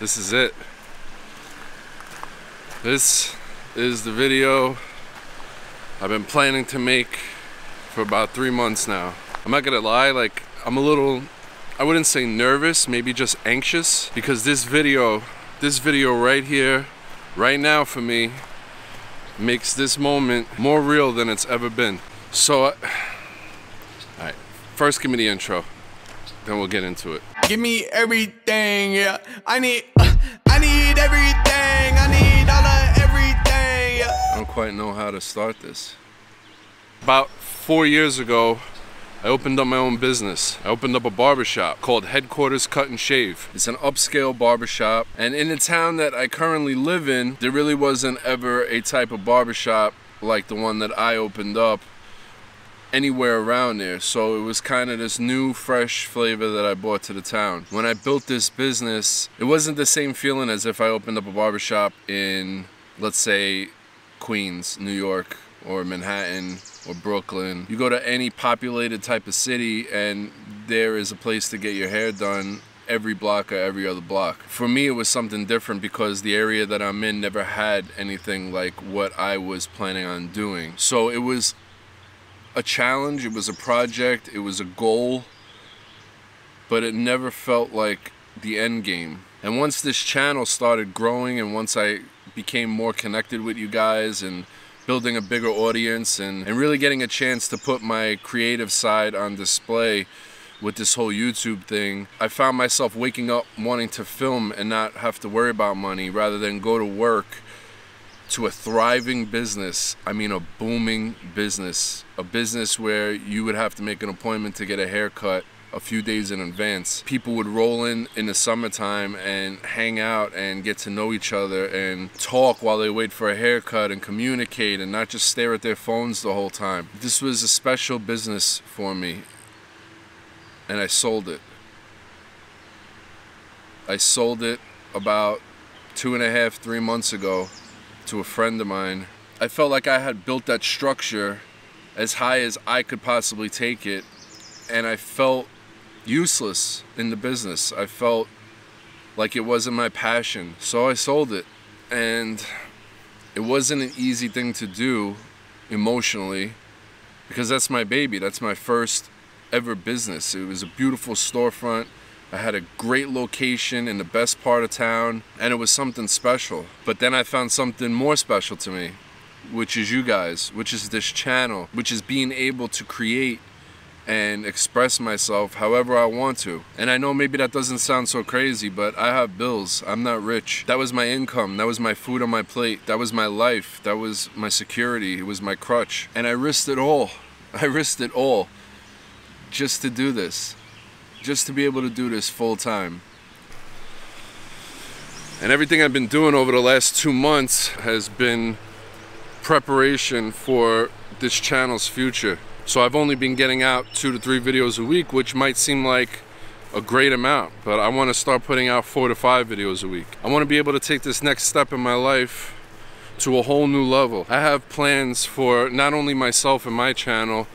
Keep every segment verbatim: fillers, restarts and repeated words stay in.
this is it. This is the video I've been planning to make for about three months now. I'm not gonna lie, like, I'm a little, I wouldn't say nervous, maybe just anxious, because this video, this video right here, right now for me, makes this moment more real than it's ever been. So, I, all right, first give me the intro, then we'll get into it. Give me everything, yeah. I need, uh, I need everything, I need. I don't quite know how to start this. About four years ago, I opened up my own business. I opened up a barbershop called Headquarters Cut and Shave. It's an upscale barbershop, and in the town that I currently live in, there really wasn't ever a type of barbershop like the one that I opened up anywhere around there. So it was kind of this new, fresh flavor that I brought to the town. When I built this business, it wasn't the same feeling as if I opened up a barbershop in, let's say, Queens, New York, or Manhattan, or Brooklyn. You go to any populated type of city and there is a place to get your hair done every block or every other block. For me, it was something different because the area that I'm in never had anything like what I was planning on doing. So it was a challenge, it was a project, it was a goal, but it never felt like the end game. And once this channel started growing and once I became more connected with you guys and building a bigger audience and, and really getting a chance to put my creative side on display with this whole YouTube thing, I found myself waking up wanting to film and not have to worry about money rather than go to work to a thriving business. I mean a booming business, a business where you would have to make an appointment to get a haircut a few days in advance. People would roll in in the summertime and hang out and get to know each other and talk while they wait for a haircut and communicate and not just stare at their phones the whole time. This was a special business for me, and I sold it. I sold it about two and a half, three months ago to a friend of mine. I felt like I had built that structure as high as I could possibly take it, and I felt useless in the business. I felt like it wasn't my passion, so I sold it. And it wasn't an easy thing to do emotionally, because that's my baby, that's my first ever business. It was a beautiful storefront, I had a great location in the best part of town, and it was something special. But then I found something more special to me, which is you guys, which is this channel, which is being able to create and express myself however I want to. And I know maybe that doesn't sound so crazy, but I have bills, I'm not rich. That was my income, that was my food on my plate, that was my life, that was my security, it was my crutch. And I risked it all, I risked it all just to do this, just to be able to do this full time. And everything I've been doing over the last two months has been preparation for this channel's future. So I've only been getting out two to three videos a week, which might seem like a great amount, but I want to start putting out four to five videos a week. I want to be able to take this next step in my life to a whole new level. I have plans for not only myself and my channel,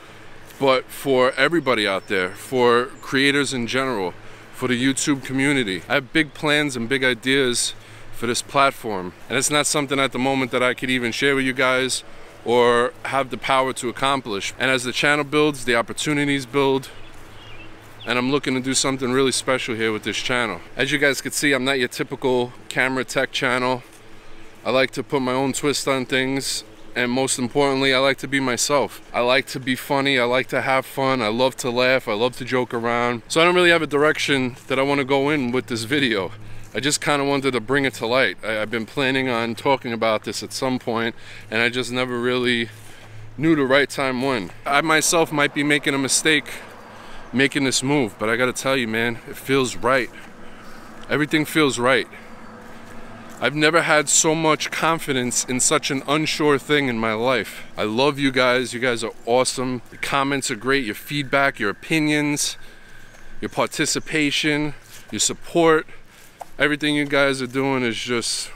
but for everybody out there, for creators in general, for the YouTube community. I have big plans and big ideas for this platform, and it's not something at the moment that I could even share with you guys or have the power to accomplish. And as the channel builds, the opportunities build, and I'm looking to do something really special here with this channel. As you guys can see, I'm not your typical camera tech channel. I like to put my own twist on things, and most importantly, I like to be myself. I like to be funny, I like to have fun, I love to laugh, I love to joke around. So I don't really have a direction that I want to go in with this video. I just kind of wanted to bring it to light. I, I've been planning on talking about this at some point, and I just never really knew the right time when. I myself might be making a mistake making this move, but I gotta tell you, man, it feels right. Everything feels right. I've never had so much confidence in such an unsure thing in my life. I love you guys, you guys are awesome. The comments are great, your feedback, your opinions, your participation, your support. Everything you guys are doing is just,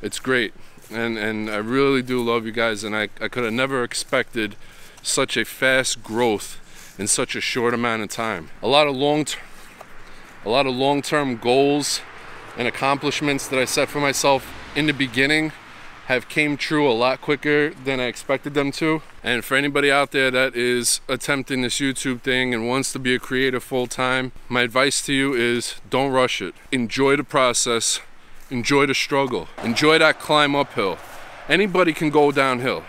it's great. And and I really do love you guys, and I, I could have never expected such a fast growth in such a short amount of time. A lot of long, a lot of long-term goals, and accomplishments that I set for myself in the beginning have came true a lot quicker than I expected them to. And for anybody out there that is attempting this YouTube thing and wants to be a creator full time, my advice to you is don't rush it. Enjoy the process, enjoy the struggle, enjoy that climb uphill. Anybody can go downhill.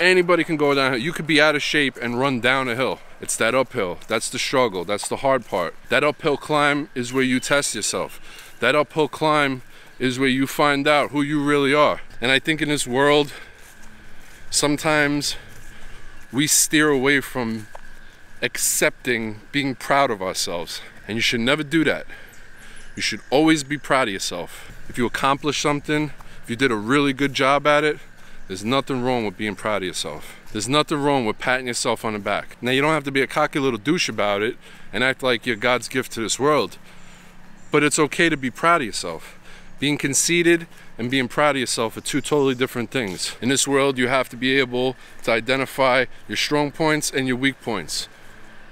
Anybody can go downhill. You could be out of shape and run down a hill. It's that uphill, that's the struggle, that's the hard part. That uphill climb is where you test yourself. That uphill climb is where you find out who you really are. And I think in this world, sometimes we steer away from accepting being proud of ourselves. And you should never do that. You should always be proud of yourself. If you accomplish something, if you did a really good job at it, there's nothing wrong with being proud of yourself. There's nothing wrong with patting yourself on the back. Now, you don't have to be a cocky little douche about it and act like you're God's gift to this world, but it's okay to be proud of yourself. Being conceited and being proud of yourself are two totally different things. In this world, you have to be able to identify your strong points and your weak points.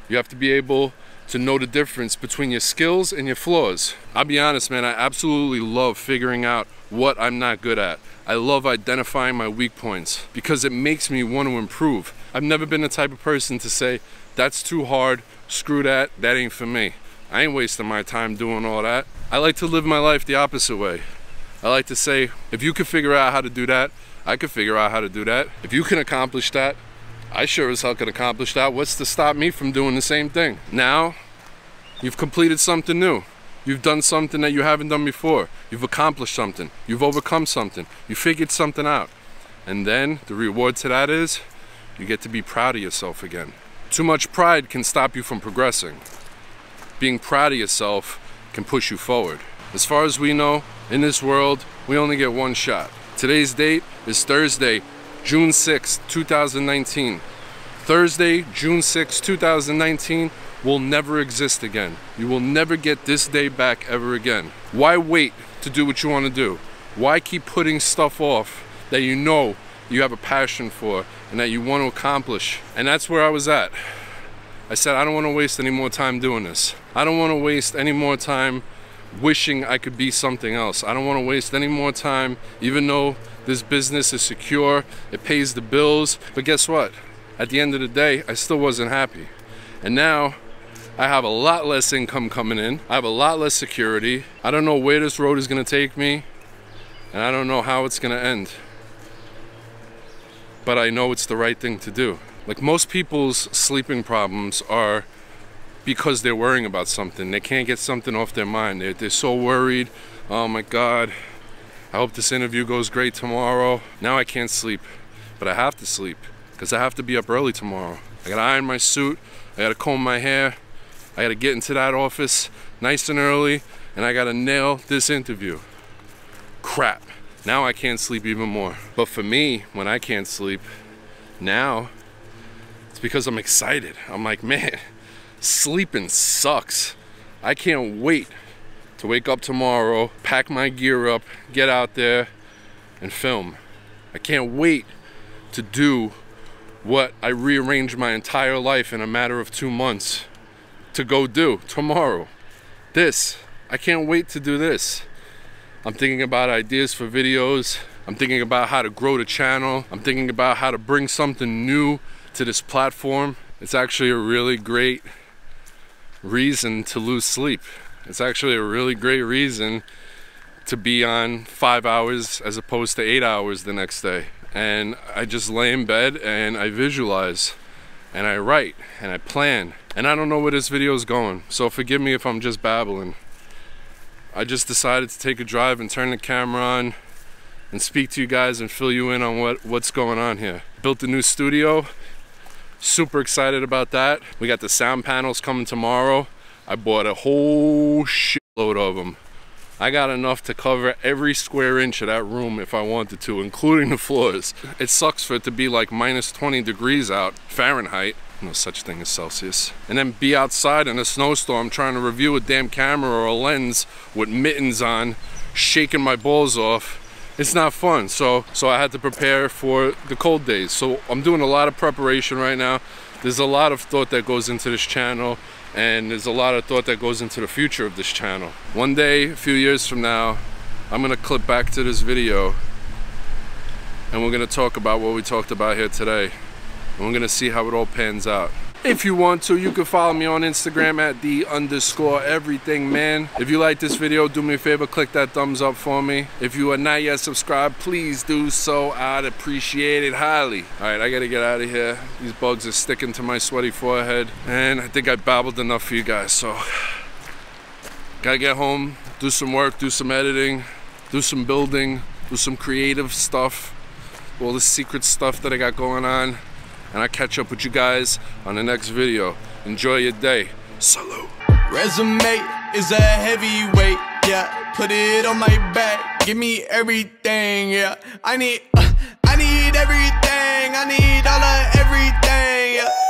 You have to be able to know the difference between your skills and your flaws. I'll be honest, man, I absolutely love figuring out what I'm not good at. I love identifying my weak points because it makes me want to improve. I've never been the type of person to say, that's too hard, screw that, that ain't for me. I ain't wasting my time doing all that. I like to live my life the opposite way. I like to say, if you can figure out how to do that, I can figure out how to do that. If you can accomplish that, I sure as hell can accomplish that. What's to stop me from doing the same thing? Now, you've completed something new. You've done something that you haven't done before. You've accomplished something. You've overcome something. You figured something out. And then the reward to that is you get to be proud of yourself again. Too much pride can stop you from progressing. Being proud of yourself can push you forward. As far as we know, in this world, we only get one shot. Today's date is Thursday, June sixth, two thousand nineteen. Thursday, June sixth, two thousand nineteen will never exist again. You will never get this day back ever again. Why wait to do what you want to do? Why keep putting stuff off that you know you have a passion for and that you want to accomplish? And that's where I was at. I said, I don't want to waste any more time doing this. I don't want to waste any more time wishing I could be something else. I don't want to waste any more time, even though this business is secure, it pays the bills. But guess what? At the end of the day, I still wasn't happy. And now I have a lot less income coming in. I have a lot less security. I don't know where this road is going to take me, and I don't know how it's going to end. But I know it's the right thing to do. Like, most people's sleeping problems are because they're worrying about something. They can't get something off their mind. They're, they're so worried. Oh my God, I hope this interview goes great tomorrow. Now I can't sleep, but I have to sleep because I have to be up early tomorrow. I gotta iron my suit. I gotta comb my hair. I gotta get into that office nice and early, and I gotta nail this interview. Crap, now I can't sleep even more. But for me, when I can't sleep, now, because I'm excited. I'm like, man, sleeping sucks. I can't wait to wake up tomorrow, pack my gear up, get out there and film. I can't wait to do what I rearranged my entire life in a matter of two months to go do tomorrow. This, I can't wait to do this. I'm thinking about ideas for videos. I'm thinking about how to grow the channel. I'm thinking about how to bring something new to this platform. It's actually a really great reason to lose sleep. It's actually a really great reason to be on five hours as opposed to eight hours the next day. And I just lay in bed and I visualize and I write and I plan. And I don't know where this video is going, so forgive me if I'm just babbling. I just decided to take a drive and turn the camera on and speak to you guys and fill you in on what, what's going on here. Built a new studio. Super excited about that. We got the sound panels coming tomorrow. I bought a whole shitload of them. I got enough to cover every square inch of that room if I wanted to, including the floors. It sucks for it to be like minus twenty degrees out, Fahrenheit. No such thing as Celsius. And then be outside in a snowstorm trying to review a damn camera or a lens with mittens on, shaking my balls off. It's not fun, so so I had to prepare for the cold days. So I'm doing a lot of preparation right now. There's a lot of thought that goes into this channel. and there's a lot of thought that goes into the future of this channel. One day, a few years from now, I'm gonna clip back to this video and we're gonna talk about what we talked about here today. And we're gonna see how it all pans out. If you want to, you can follow me on Instagram at the underscore everything man. If you like this video, do me a favor, click that thumbs up for me. If you are not yet subscribed, please do so. I'd appreciate it highly. All right, I gotta get out of here. These bugs are sticking to my sweaty forehead. And I think I babbled enough for you guys, so. Gotta get home, do some work, do some editing, do some building, do some creative stuff. All the secret stuff that I got going on. And I'll catch up with you guys on the next video. Enjoy your day. Salute. Resume is a heavyweight, yeah. Put it on my back. Give me everything, yeah. I need, uh, I need everything. I need all of everything, yeah.